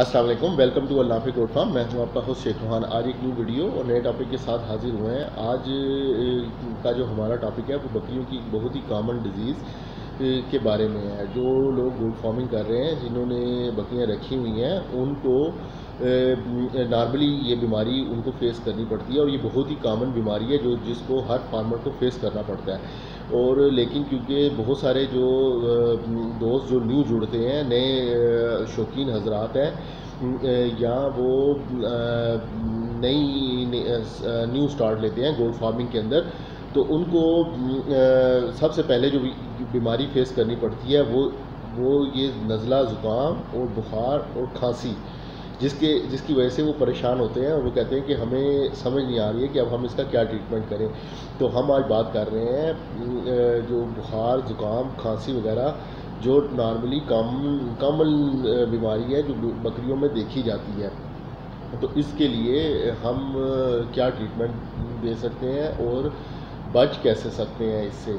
अस्सलाम वालेकुम, welcome to Alnafe goat farm. मैं हूं आपका होस्ट शेखुहान। आज एक न्यू वीडियो और नए टॉपिक के साथ हाजिर हुए हैं। आज का जो हमारा टॉपिक है वो बकरियों की बहुत ही कॉमन डिजीज़ के बारे में है। जो लोग गोट फार्मिंग कर रहे हैं, जिन्होंने बकरियां रखी हुई हैं, उनको नॉर्मली ये बीमारी उनको फेस करनी पड़ती है और ये बहुत ही कॉमन बीमारी है जो जिसको हर फार्मर को फेस करना पड़ता है। और लेकिन क्योंकि बहुत सारे जो दोस्त जो न्यू जुड़ते हैं, नए शौकीन हजरात हैं, या वो नई न्यू स्टार्ट लेते हैं गोट फार्मिंग के अंदर, तो उनको सबसे पहले जो बीमारी फेस करनी पड़ती है वो ये नज़ला, ज़ुकाम और बुखार और खांसी, जिसकी वजह से वो परेशान होते हैं और वो कहते हैं कि हमें समझ नहीं आ रही है कि अब हम इसका क्या ट्रीटमेंट करें। तो हम आज बात कर रहे हैं जो बुखार, ज़ुकाम, खांसी वगैरह जो नॉर्मली कॉमन बीमारी है जो बकरियों में देखी जाती है, तो इसके लिए हम क्या ट्रीटमेंट दे सकते हैं और बच कैसे सकते हैं इससे।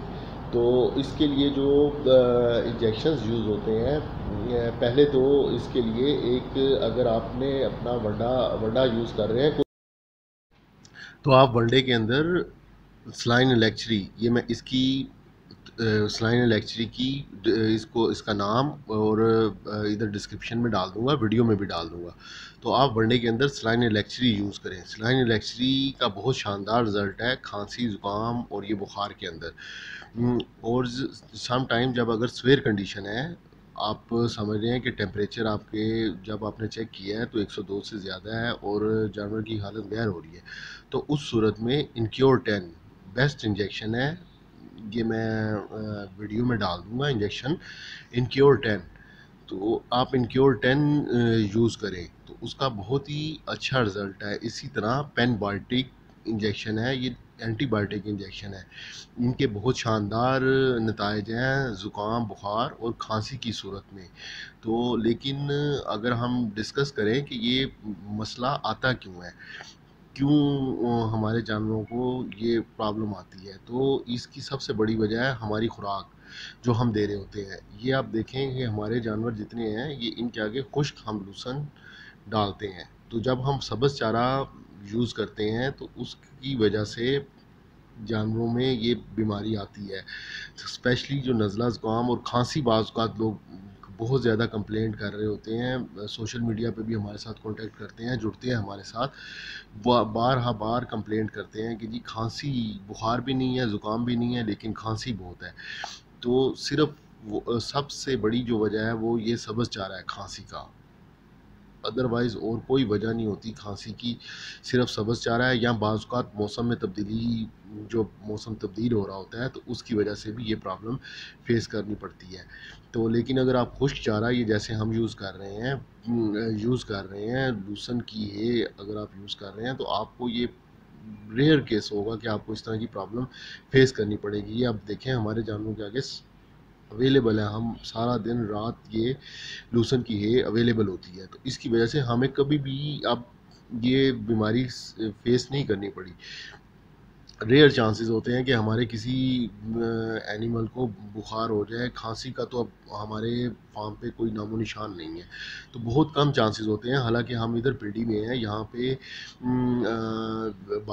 तो इसके लिए जो इंजेक्शंस यूज़ होते हैं, पहले तो इसके लिए एक, अगर आपने अपना वंडा यूज़ कर रहे हैं तो आप वंडे के अंदर सलाइन इलेक्ट्री, ये मैं इसकी सलाइन इलेक्ट्री की इसका नाम और इधर डिस्क्रिप्शन में डाल दूँगा, वीडियो में भी डाल दूँगा। तो आप वनडे के अंदर सलाइन इलेक्ट्री यूज़ करें। सलाइन इलेक्ट्री का बहुत शानदार रिज़ल्ट है खांसी, ज़ुकाम और ये बुखार के अंदर। और सम टाइम जब अगर स्वेयर कंडीशन है, आप समझ रहे हैं कि टेम्परेचर आपके जब आपने चेक किया है तो 102 से ज़्यादा है और जानवर की हालत गैर हो रही है, तो उस सूरत में इनक्योर 10 बेस्ट इंजेक्शन है। ये मैं वीडियो में डाल दूँगा इंजेक्शन इनक्योर 10। तो आप इनक्योर 10 यूज़ करें तो उसका बहुत ही अच्छा रिज़ल्ट है। इसी तरह पेनबायोटिक इंजेक्शन है, ये एंटीबायोटिक इंजेक्शन है, इनके बहुत शानदार नताइज हैं ज़ुकाम, बुखार और खांसी की सूरत में। तो लेकिन अगर हम डिस्कस करें कि ये मसला आता क्यों है, क्यों हमारे जानवरों को ये प्रॉब्लम आती है, तो इसकी सबसे बड़ी वजह है हमारी खुराक जो हम दे रहे होते हैं। ये आप देखें कि हमारे जानवर जितने हैं ये इनके आगे खुश्क हम लूसन डालते हैं। तो जब हम सब्ज़ चारा यूज़ करते हैं तो उसकी वजह से जानवरों में ये बीमारी आती है, स्पेशली जो नज़ला, ज़ुकाम और खांसी। बाज़ औक़ात लोग बहुत ज़्यादा कंप्लेंट कर रहे होते हैं, सोशल मीडिया पे भी हमारे साथ कांटेक्ट करते हैं, जुड़ते हैं हमारे साथ, बार कंप्लेंट करते हैं कि जी खांसी, बुखार भी नहीं है, ज़ुकाम भी नहीं है, लेकिन खांसी बहुत है। तो सिर्फ सबसे बड़ी जो वजह है वो ये सब्ज़ चारा है खांसी का, अदरवाइज़ और कोई वजह नहीं होती खांसी की, सिर्फ सब्ज़ चारा है, या बाज़ औक़ात मौसम में तब्दीली, जो मौसम तब्दील हो रहा होता है तो उसकी वजह से भी ये प्रॉब्लम फेस करनी पड़ती है। तो लेकिन अगर आप खुश्क चारा, ये जैसे हम यूज़ कर रहे हैं लूसन की है, अगर आप यूज़ कर रहे हैं तो आपको ये रेयर केस होगा कि आपको इस तरह की प्रॉब्लम फेस करनी पड़ेगी। ये आप देखें हमारे जानवरों के आगे अवेलेबल है, हम सारा दिन रात ये लूसन की है अवेलेबल होती है, तो इसकी वजह से हमें कभी भी अब ये बीमारी फेस नहीं करनी पड़ी। रेयर चांसेस होते हैं कि हमारे किसी एनिमल को बुखार हो जाए, खांसी का तो अब हमारे फार्म पे कोई नामो निशान नहीं है, तो बहुत कम चांसेस होते हैं। हालांकि हम इधर पिंडी में हैं, यहाँ पे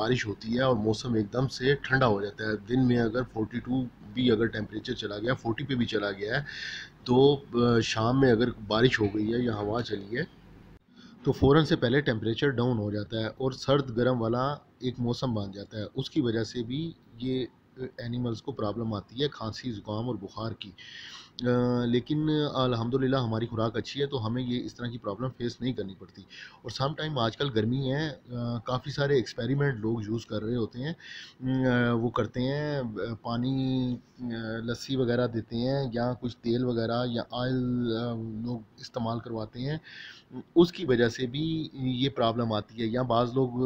बारिश होती है और मौसम एकदम से ठंडा हो जाता है। दिन में अगर 42 भी अगर टेम्परेचर चला गया, 40 पे भी चला गया है, तो शाम में अगर बारिश हो गई है या हवा चली है तो फ़ौरन से पहले टेम्परेचर डाउन हो जाता है और सर्द गर्म वाला एक मौसम बन जाता है, उसकी वजह से भी ये एनिमल्स को प्रॉब्लम आती है खांसी, ज़ुकाम और बुखार की। लेकिन अल्हम्दुलिल्लाह हमारी खुराक अच्छी है तो हमें ये इस तरह की प्रॉब्लम फेस नहीं करनी पड़ती। और सम टाइम आजकल गर्मी है, काफ़ी सारे एक्सपेरिमेंट लोग यूज़ कर रहे होते हैं, वो करते हैं, पानी, लस्सी वगैरह देते हैं या कुछ तेल वगैरह या ऑयल लोग इस्तेमाल करवाते हैं, उसकी वजह से भी ये प्रॉब्लम आती है। या बाज़ लोग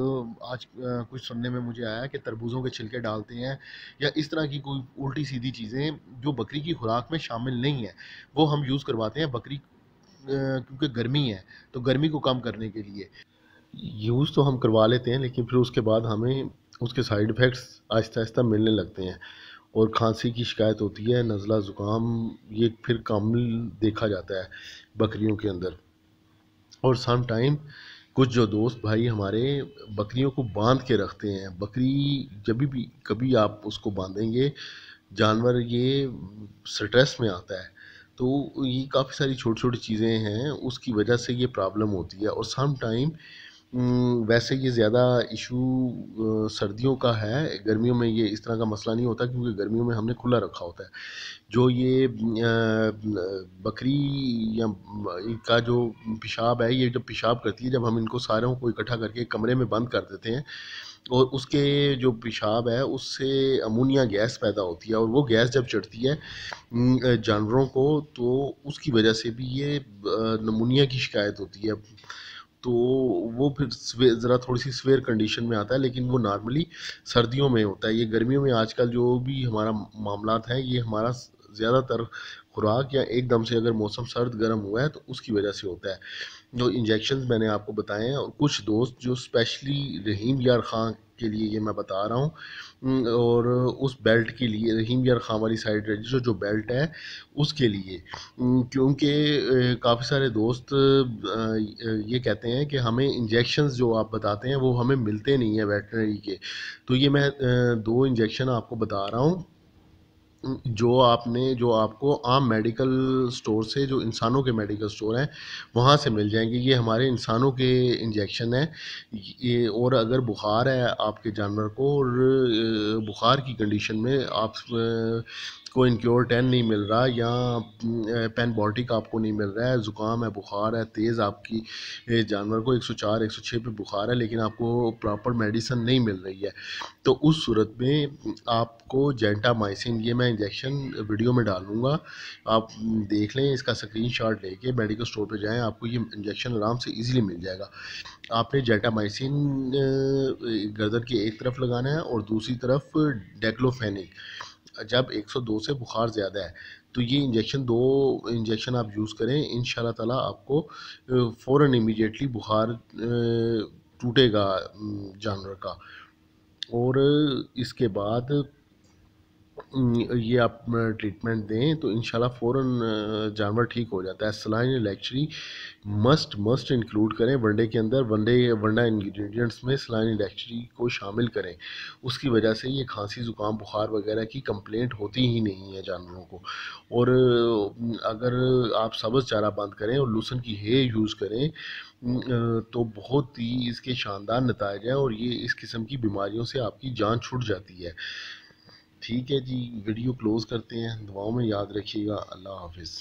आज कुछ सुनने में मुझे आया कि तरबूजों के छिलके डालते हैं या इस तरह की कोई उल्टी सीधी चीज़ें जो बकरी की खुराक में शामिल नहीं है वो हम यूज़ करवाते हैं बकरी, क्योंकि गर्मी है तो गर्मी को कम करने के लिए यूज़ तो हम करवा लेते हैं, लेकिन फिर उसके बाद हमें उसके साइड इफ़ेक्ट्स आहिस्ता आहिस्ता मिलने लगते हैं और खांसी की शिकायत होती है, नज़ला, ज़ुकाम, ये फिर कम देखा जाता है बकरियों के अंदर। और सम टाइम कुछ जो दोस्त भाई हमारे बकरियों को बांध के रखते हैं, बकरी जब भी कभी आप उसको बांधेंगे जानवर ये स्ट्रेस में आता है, तो ये काफ़ी सारी छोटी छोटी चीज़ें हैं उसकी वजह से ये प्रॉब्लम होती है। और सम टाइम वैसे ये ज़्यादा इशू सर्दियों का है, गर्मियों में ये इस तरह का मसला नहीं होता क्योंकि गर्मियों में हमने खुला रखा होता है। जो ये बकरी या का जो पेशाब है, ये जब पेशाब करती है, जब हम इनको सारों को इकट्ठा करके कमरे में बंद कर देते हैं और उसके जो पेशाब है उससे अमोनिया गैस पैदा होती है, और वो गैस जब चढ़ती है जानवरों को तो उसकी वजह से भी ये निमोनिया की शिकायत होती है। तो वो फिर ज़रा थोड़ी सी स्वेयर कंडीशन में आता है, लेकिन वो नॉर्मली सर्दियों में होता है। ये गर्मियों में आजकल जो भी हमारा मामलात है, ये हमारा ज़्यादातर खुराक या एकदम से अगर मौसम सर्द गर्म हुआ है तो उसकी वजह से होता है। जो इंजेक्शन मैंने आपको बताए हैं, और कुछ दोस्त जो स्पेशली रहीम यार खां के लिए ये मैं बता रहा हूँ, और उस बेल्ट के लिए रहीम यार खां वाली साइड जो बेल्ट है उसके लिए, क्योंकि काफ़ी सारे दोस्त ये कहते हैं कि हमें इंजेक्शन जो आप बताते हैं वो हमें मिलते नहीं है वेटनरी के। तो ये मैं 2 इंजेक्शन आपको बता रहा हूँ जो आपको आम मेडिकल स्टोर से, जो इंसानों के मेडिकल स्टोर हैं वहाँ से मिल जाएंगे। ये हमारे इंसानों के इंजेक्शन हैं ये। और अगर बुखार है आपके जानवर को और बुखार की कंडीशन में आप को इनक्योर 10 नहीं मिल रहा या पेनबॉटिक आपको नहीं मिल रहा है, ज़ुकाम है, बुखार है तेज़, आपकी जानवर को 104 106 पे बुखार है लेकिन आपको प्रॉपर मेडिसिन नहीं मिल रही है, तो उस सूरत में आपको जेंटामाइसिन, ये मैं इंजेक्शन वीडियो में डालूँगा, आप देख लें, इसका स्क्रीनशॉट लेके मेडिकल स्टोर पर जाएँ, आपको ये इंजेक्शन आराम से ईज़िली मिल जाएगा। आपने जेंटामाइसिन गर्दन की एक तरफ लगाना है और दूसरी तरफ डेक्लोफेनिक जब 102 से बुखार ज़्यादा है। तो ये इंजेक्शन 2 इंजेक्शन आप यूज़ करें, इंशाल्लाह ताला आपको फ़ौरन इमीडिएटली बुखार टूटेगा जानवर का। और इसके बाद ये आप ट्रीटमेंट दें तो इंशाल्लाह फ़ौरन जानवर ठीक हो जाता है। सलाइन इलेक्ट्री मस्ट इंक्लूड करें वनडे के अंदर, वनडा इंग्रेडिएंट्स में सलाइन इलेक्ट्री को शामिल करें, उसकी वजह से ये खांसी ज़ुकाम बुखार वगैरह की कंप्लेंट होती ही नहीं है जानवरों को। और अगर आप सब्ज़ चारा बंद करें और लूसन की हे यूज़ करें तो बहुत ही इसके शानदार नतीजे हैं और ये इस किस्म की बीमारियों से आपकी जान छूट जाती है। ठीक है जी, वीडियो क्लोज़ करते हैं। दुआओं में याद रखिएगा। अल्लाह हाफिज़।